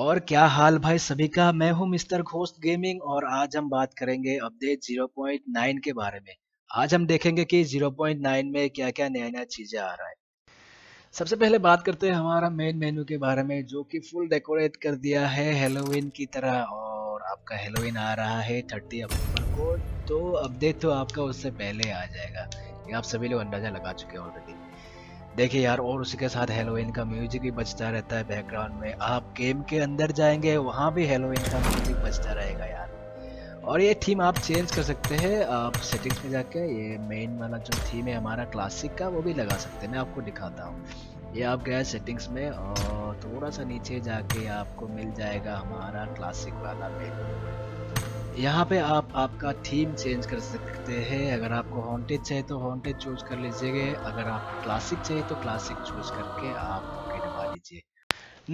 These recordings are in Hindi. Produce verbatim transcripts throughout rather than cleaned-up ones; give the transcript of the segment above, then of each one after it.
और क्या हाल भाई सभी का। मैं हूं मिस्टर घोस्ट गेमिंग और आज हम बात करेंगे अपडेट ज़ीरो पॉइंट नाइन के बारे में। आज हम देखेंगे कि ज़ीरो पॉइंट नाइन में क्या क्या नया नया चीज़ें आ रहा है। सबसे पहले बात करते हैं हमारा मेन मेन्यू के बारे में, जो कि फुल डेकोरेट कर दिया है हेलोवीन की तरह। और आपका हेलोवीन आ रहा है थर्टी अक्टूबर को, तो अपडेट तो आपका उससे पहले आ जाएगा, ये आप सभी लोग अंदाज़ा लगा चुके हैं ऑलरेडी। देखिए यार, और उसी के साथ हेलोवीन का म्यूजिक भी बजता रहता है बैकग्राउंड में। आप गेम के अंदर जाएंगे वहाँ भी हेलोवीन का म्यूजिक बजता रहेगा यार। और ये थीम आप चेंज कर सकते हैं, आप सेटिंग्स में जाके ये मेन वाला जो थीम है हमारा क्लासिक का वो भी लगा सकते हैं। मैं आपको दिखाता हूँ, ये आप गए सेटिंग्स में और थोड़ा सा नीचे जाके आपको मिल जाएगा हमारा क्लासिक वाला मेन। यहाँ पे आप आपका थीम चेंज कर सकते हैं। अगर आपको हॉन्टेड चाहिए तो हॉन्टेड चूज कर लीजिएगा, अगर आपको क्लासिक चाहिए तो क्लासिक चूज करके आप ओके दबा लीजिए।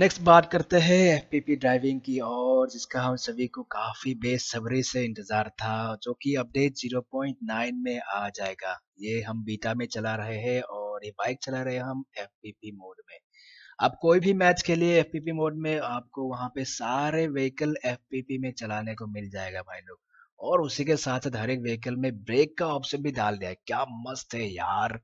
नेक्स्ट बात करते हैं एफपीपी ड्राइविंग की, और जिसका हम सभी को काफ़ी बेसब्री से इंतज़ार था, जो कि अपडेट ज़ीरो पॉइंट नाइन में आ जाएगा। ये हम बीटा में चला रहे हैं और ये बाइक चला रहे हैं हम एफपीपी मोड में। आप कोई भी मैच के लिए एफपीपी मोड में आपको वहाँ पे सारे व्हीकल एफपीपी में चलाने को मिल जाएगा भाई लोग। और उसी के साथ साथ हर एक व्हीकल में ब्रेक का ऑप्शन भी डाल दिया है, क्या मस्त है यार।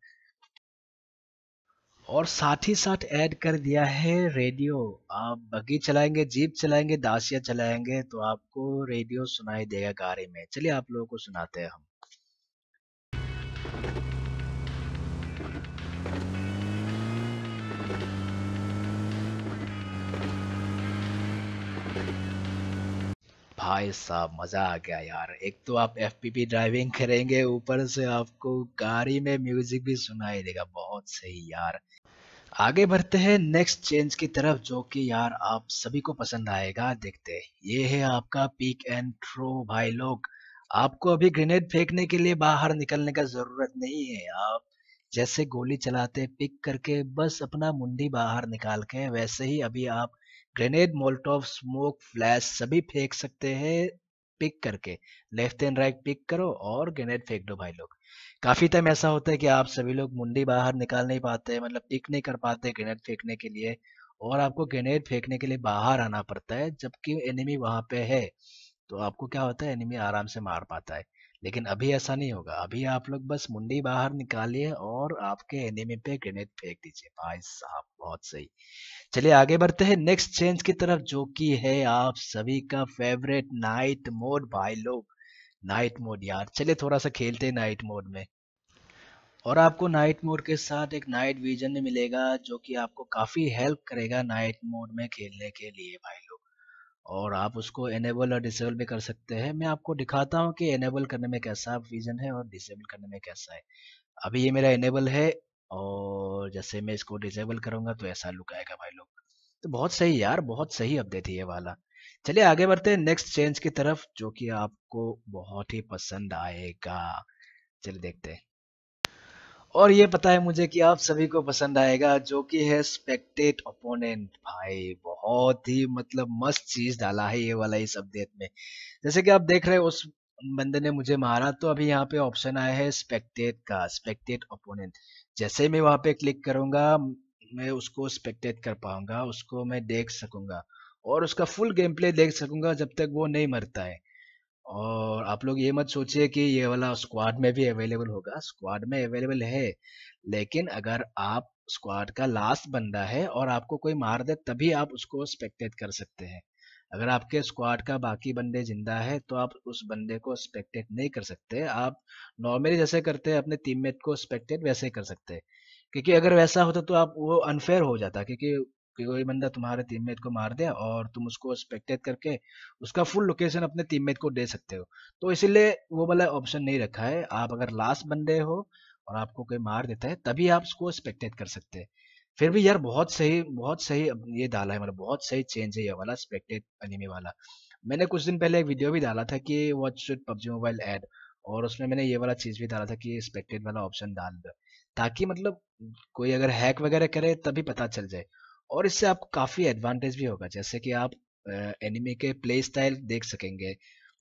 और साथ ही साथ ऐड कर दिया है रेडियो। आप बग्गी चलाएंगे, जीप चलाएंगे, दासिया चलाएंगे तो आपको रेडियो सुनाई देगा गाड़ी में। चलिए आप लोगों को सुनाते हैं हम। भाई साहब मज़ा आ गया यार। एक तो आप एफपीपी ड्राइविंग करेंगे, ऊपर से आपको गाड़ी में म्यूजिक भी सुनाई देगा, बहुत सही यार। आगे बढ़ते हैं नेक्स्ट चेंज की तरफ, जो कि यार आप सभी को पसंद आएगा। देखते ये है आपका पिक एंड थ्रो भाई लोग। आपको अभी ग्रेनेड फेंकने के लिए बाहर निकलने का ज़रूरत नहीं है। आप जैसे गोली चलाते पिक करके बस अपना मुंडी बाहर निकाल के, वैसे ही अभी आप ग्रेनेड, मोलटोव, स्मोक, फ्लैश सभी फेंक सकते हैं पिक करके। लेफ्ट एंड राइट पिक करो और ग्रेनेड फेंक दो भाई लोग। काफ़ी टाइम ऐसा होता है कि आप सभी लोग मुंडी बाहर निकाल नहीं पाते, मतलब पिक नहीं कर पाते ग्रेनेड फेंकने के लिए, और आपको ग्रेनेड फेंकने के लिए बाहर आना पड़ता है जबकि एनिमी वहां पे है। तो आपको क्या होता है, एनिमी आराम से मार पाता है। लेकिन अभी ऐसा नहीं होगा, अभी आप लोग बस मुंडी बाहर निकालिए और आपके एनिमी पे ग्रेनेड फेंक दीजिए। भाई साहब बहुत सही। चलिए आगे बढ़ते हैं नेक्स्ट चेंज की तरफ, जो कि है आप सभी का फेवरेट नाइट मोड भाई लोग। नाइट मोड यार, चलिए थोड़ा सा खेलते हैं नाइट मोड में। और आपको नाइट मोड के साथ एक नाइट विजन मिलेगा, जो कि आपको काफ़ी हेल्प करेगा नाइट मोड में खेलने के लिए भाई लोग। और आप उसको एनेबल और डिसेबल भी कर सकते हैं। मैं आपको दिखाता हूँ कि एनेबल करने में कैसा विजन है और डिसेबल करने में कैसा है। अभी ये मेरा एनेबल है और जैसे मैं इसको डिसेबल करूँगा तो ऐसा लुक आएगा भाई लोग। तो बहुत सही यार, बहुत सही अपडेट है ये वाला। चलिए आगे बढ़ते हैं नेक्स्ट चेंज की तरफ, जो कि आपको बहुत ही पसंद आएगा। चलिए देखते हैं। और ये पता है मुझे कि आप सभी को पसंद आएगा, जो कि है स्पेक्टेट ओपोनेंट। भाई बहुत ही मतलब मस्त चीज़ डाला है ये वाला इस अपडेट में। जैसे कि आप देख रहे हो उस बंदे ने मुझे मारा, तो अभी यहाँ पे ऑप्शन आया है स्पेक्टेट का, स्पेक्टेट ओपोनेंट। जैसे मैं वहाँ पे क्लिक करूँगा मैं उसको स्पेक्टेट कर पाऊँगा, उसको मैं देख सकूँगा और उसका फुल गेम प्ले देख सकूँगा जब तक वो नहीं मरता है। और आप लोग ये मत सोचिए कि ये वाला स्क्वाड में भी अवेलेबल होगा, स्क्वाड में अवेलेबल है। लेकिन अगर आप स्क्वाड का लास्ट बंदा है और आपको कोई मार दे तभी आप उसको स्पेक्टेट कर सकते हैं। अगर आपके स्क्वाड का बाकी बंदे जिंदा है तो आप उस बंदे को स्पेक्टेट नहीं कर सकते। आप नॉर्मली जैसे करते हैं अपने टीममेट को स्पेक्टेट वैसे कर सकते हैं, क्योंकि अगर वैसा होता तो आप वो अनफेयर हो जाता, क्योंकि कि कोई बंदा तुम्हारे टीममेट को मार दे और तुम उसको स्पेक्टेट करके उसका फुल लोकेशन अपने टीममेट को दे सकते हो। तो इसीलिए वो वाला ऑप्शन नहीं रखा है। आप अगर लास्ट बंदे हो और आपको कोई मार देता है तभी आप उसको स्पेक्टेट कर सकते हैं। फिर भी यार बहुत सही, बहुत सही ये डाला है, मतलब बहुत सही चेंज है ये वाला स्पेक्टेट एनिमी वाला। मैंने कुछ दिन पहले एक वीडियो भी डाला था कि what should PUBG mobile add, और उसमें मैंने ये वाला चीज़ भी डाला था कि स्पेक्टेट वाला ऑप्शन डाल दो, ताकि मतलब कोई अगर हैक वगैरह करे तभी पता चल जाए। और इससे आपको काफ़ी एडवांटेज भी होगा, जैसे कि आप एनिमी के प्ले स्टाइल देख सकेंगे,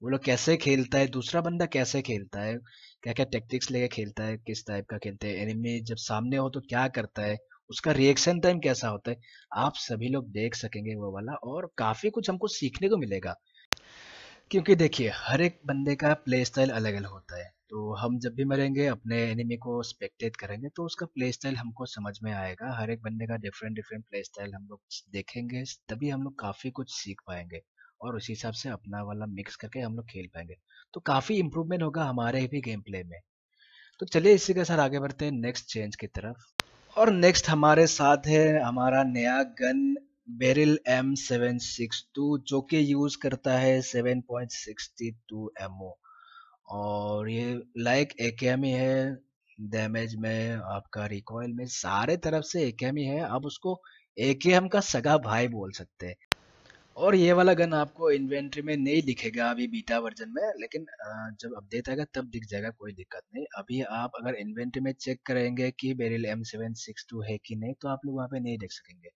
वो लोग कैसे खेलता है, दूसरा बंदा कैसे खेलता है, क्या क्या टैक्टिक्स लेके खेलता है, किस टाइप का खेलता है, एनिमी जब सामने हो तो क्या करता है, उसका रिएक्शन टाइम कैसा होता है आप सभी लोग देख सकेंगे वो वाला, और काफ़ी कुछ हमको सीखने को मिलेगा। क्योंकि देखिए हर एक बंदे का प्ले स्टाइल अलग अलग होता है, तो हम जब भी मरेंगे अपने एनिमी को स्पेक्टेट करेंगे तो उसका प्ले स्टाइल हमको समझ में आएगा। हर एक बंदे का डिफरेंट डिफरेंट प्ले स्टाइल हम लोग देखेंगे, तभी हम लोग काफ़ी कुछ सीख पाएंगे और उसी हिसाब से अपना वाला मिक्स करके हम लोग खेल पाएंगे। तो काफ़ी इम्प्रूवमेंट होगा हमारे भी गेम प्ले में। तो चलिए इसी के साथ आगे बढ़ते हैं नेक्स्ट चेंज की तरफ। और नेक्स्ट हमारे साथ है हमारा नया gun Beryl M seven six two, जो कि यूज़ करता है seven point six two ammo, और ये लाइक ए के एम ही है, डैमेज में आपका रिकॉइल में सारे तरफ से ए के एम ही है। आप उसको ए के एम का सगा भाई बोल सकते हैं। और ये वाला गन आपको इन्वेंट्री में नहीं दिखेगा अभी बीटा वर्जन में, लेकिन जब अपडेट आएगा तब दिख जाएगा, कोई दिक्कत नहीं। अभी आप अगर इन्वेंट्री में चेक करेंगे कि Beryl M seven six two है कि नहीं तो आप लोग वहाँ पे नहीं देख सकेंगे।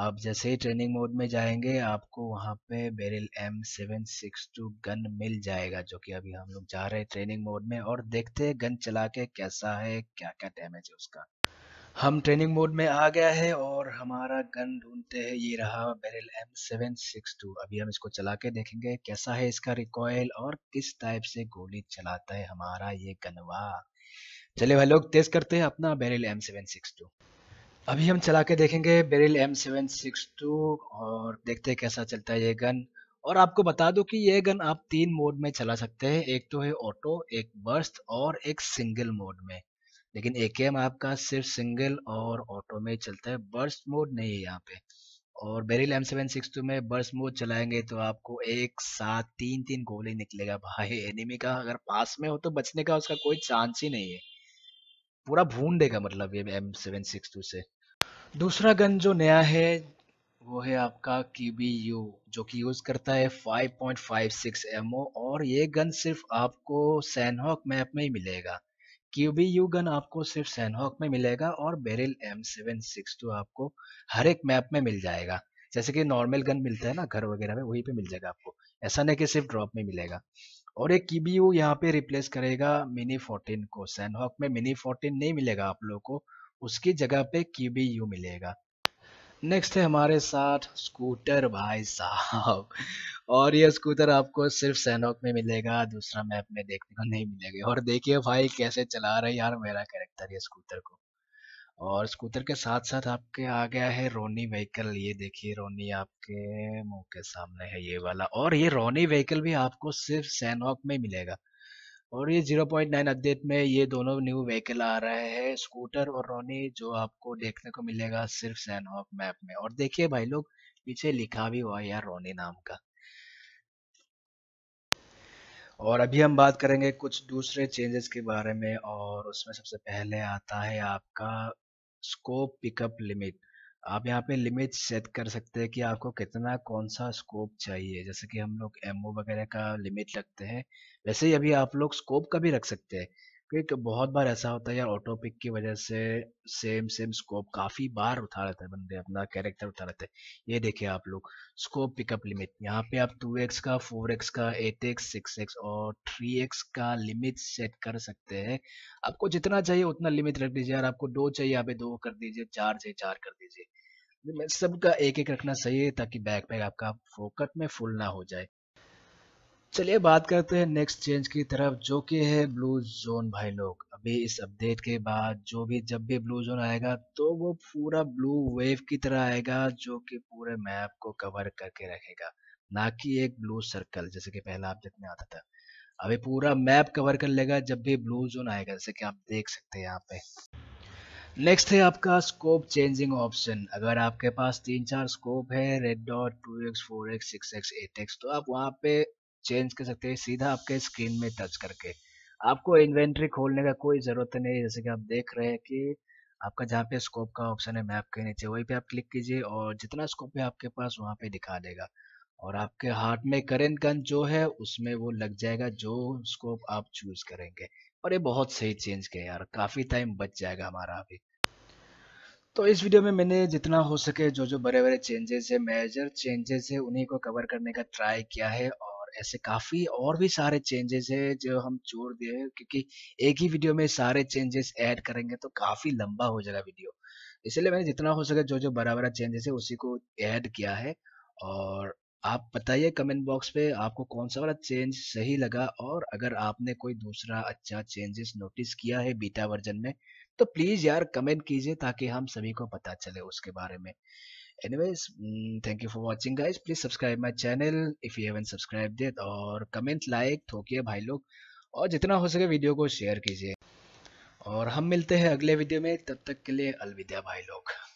आप जैसे ही ट्रेनिंग मोड में जाएंगे आपको वहाँ पे Beryl M seven six two gun मिल जाएगा, जो कि अभी हम लोग जा रहे हैं ट्रेनिंग मोड में और देखते हैं गन चला के कैसा है, क्या क्या डैमेज है उसका। हम ट्रेनिंग मोड में आ गया है और हमारा गन ढूंढते हैं, ये रहा Beryl M seven six two. अभी हम इसको चला के देखेंगे कैसा है इसका रिकॉयल और किस टाइप से गोली चलाता है हमारा ये गनवा। चले भाई लोग टेस्ट करते हैं अपना Beryl M seven six two. अभी हम चला के देखेंगे Beryl M seven six two और देखते हैं कैसा चलता है ये गन। और आपको बता दूं कि ये गन आप तीन मोड में चला सकते हैं, एक तो है ऑटो, एक बर्स्ट और एक सिंगल मोड में। लेकिन ए के एम आपका सिर्फ सिंगल और ऑटो में चलता है, बर्स्ट मोड नहीं है यहाँ पे। और Beryl M seven six two में बर्स्ट मोड चलाएंगे तो आपको एक साथ तीन तीन गोली निकलेगा भाई। एनिमी का अगर पास में हो तो बचने का उसका कोई चांस ही नहीं है, पूरा भून देगा मतलब ये एम सेवन सिक्स टू से। दूसरा गन जो नया है वो है आपका के बी यू, जो कि यूज़ करता है five point five six ammo, और ये गन सिर्फ आपको सैनहॉक मैप में ही मिलेगा। के बी यू गन आपको सिर्फ सैनहॉक में मिलेगा और Beryl M seven six two आपको हर एक मैप में मिल जाएगा। जैसे कि नॉर्मल गन मिलता है ना घर वगैरह में, वहीं पे मिल जाएगा आपको, ऐसा नहीं कि सिर्फ ड्रॉप में मिलेगा। और ये के बी यू यहाँ पे रिप्लेस करेगा मिनी फोर्टीन को। सैनहॉक में मिनी फोर्टीन नहीं मिलेगा आप लोगों को, उसकी जगह पे के बी यू मिलेगा। नेक्स्ट है हमारे साथ स्कूटर भाई साहब, और ये स्कूटर आपको सिर्फ सैनहॉक में मिलेगा, दूसरा मैप में देखने को नहीं मिलेगा। और देखिए भाई कैसे चला रहा है यार मेरा कैरेक्टर ये स्कूटर को। और स्कूटर के साथ साथ आपके आ गया है रोनी व्हीकल, ये देखिए रोनी आपके मुंह के सामने है ये वाला। और ये रोनी व्हीकल भी आपको सिर्फ सैनहॉक में मिलेगा। और ये ज़ीरो पॉइंट नाइन अपडेट में ये दोनों न्यू व्हीकल आ रहे हैं, स्कूटर और रोनी, जो आपको देखने को मिलेगा सिर्फ सैनहॉक मैप में। और देखिए भाई लोग पीछे लिखा भी हुआ है यार रोनी नाम का। और अभी हम बात करेंगे कुछ दूसरे चेंजेस के बारे में, और उसमें सबसे पहले आता है आपका स्कोप पिकअप लिमिट। आप यहाँ पे लिमिट सेट कर सकते हैं कि आपको कितना कौन सा स्कोप चाहिए। जैसे कि हम लोग एमओ वगैरह का लिमिट रखते हैं, वैसे ही अभी आप लोग स्कोप का भी रख सकते हैं। क्योंकि बहुत बार ऐसा होता है यार ऑटो पिक की वजह से सेम सेम स्कोप काफ़ी बार उठा रहता है बंदे, अपना कैरेक्टर उठा रहता है। ये देखिए आप लोग स्कोप पिकअप लिमिट, यहाँ पे आप टू एक्स का, फोर एक्स का, एट एक्स सिक्स एक्स और थ्री एक्स का लिमिट सेट कर सकते हैं। आपको जितना चाहिए उतना लिमिट रख दीजिए यार। आपको दो चाहिए यहाँ पे दो कर दीजिए, चार चाहिए चार कर दीजिए, सबका एक एक रखना सही है ताकि बैकपैक आपका फोकट में फुल ना हो जाए। चलिए बात करते हैं नेक्स्ट चेंज की तरफ, जो कि है ब्लू जोन। भाई लोग अभी इस अपडेट के बाद जो भी जब भी ब्लू जोन आएगा तो वो पूरा ब्लू वेव की तरह आएगा, जो कि पूरे मैप को कवर करके रखेगा, ना कि एक ब्लू सर्कल जैसे कि पहला अपडेट में आता था। अभी पूरा मैप कवर कर लेगा जब भी ब्लू जोन आएगा, जैसे कि आप देख सकते हैं यहाँ पे। नेक्स्ट है आपका स्कोप चेंजिंग ऑप्शन। अगर आपके पास तीन चार स्कोप है, red dot, two X, four X, six X, eight X, तो आप वहाँ पे चेंज कर सकते हैं सीधा आपके स्क्रीन में टच करके। आपको इन्वेंट्री खोलने का कोई ज़रूरत नहीं। जैसे कि आप देख रहे हैं कि आपका जहाँ पे स्कोप का ऑप्शन है मैप के नीचे, वहीं पे आप क्लिक कीजिए और जितना स्कोप है आपके पास वहाँ पे दिखा देगा। और आपके हाथ में करेंट गन जो है उसमें वो लग जाएगा जो स्कोप आप चूज़ करेंगे। और ये बहुत सही चेंज किया यार, काफ़ी टाइम बच जाएगा हमारा अभी। तो इस वीडियो में मैंने जितना हो सके जो जो बड़े बड़े चेंजेस है, मेजर चेंजेस है, उन्हीं को कवर करने का ट्राई किया है। ऐसे काफ़ी और भी सारे चेंजेस है जो हम जोड़ दिए हैं, क्योंकि एक ही वीडियो में सारे चेंजेस ऐड करेंगे तो काफ़ी लंबा हो जाएगा वीडियो। इसलिए मैंने जितना हो सके जो जो बड़ा बड़ा चेंजेस है उसी को ऐड किया है। और आप बताइए कमेंट बॉक्स पे आपको कौन सा वाला चेंज सही लगा, और अगर आपने कोई दूसरा अच्छा चेंजेस नोटिस किया है बीटा वर्जन में तो प्लीज़ यार कमेंट कीजिए ताकि हम सभी को पता चले उसके बारे में। Anyways, thank you for watching guys, please subscribe my channel if you haven't subscribed it, और कमेंट लाइक ठोकिए भाई लोग, और जितना हो सके वीडियो को शेयर कीजिए, और हम मिलते हैं अगले वीडियो में। तब तक के लिए अलविदा भाई लोग।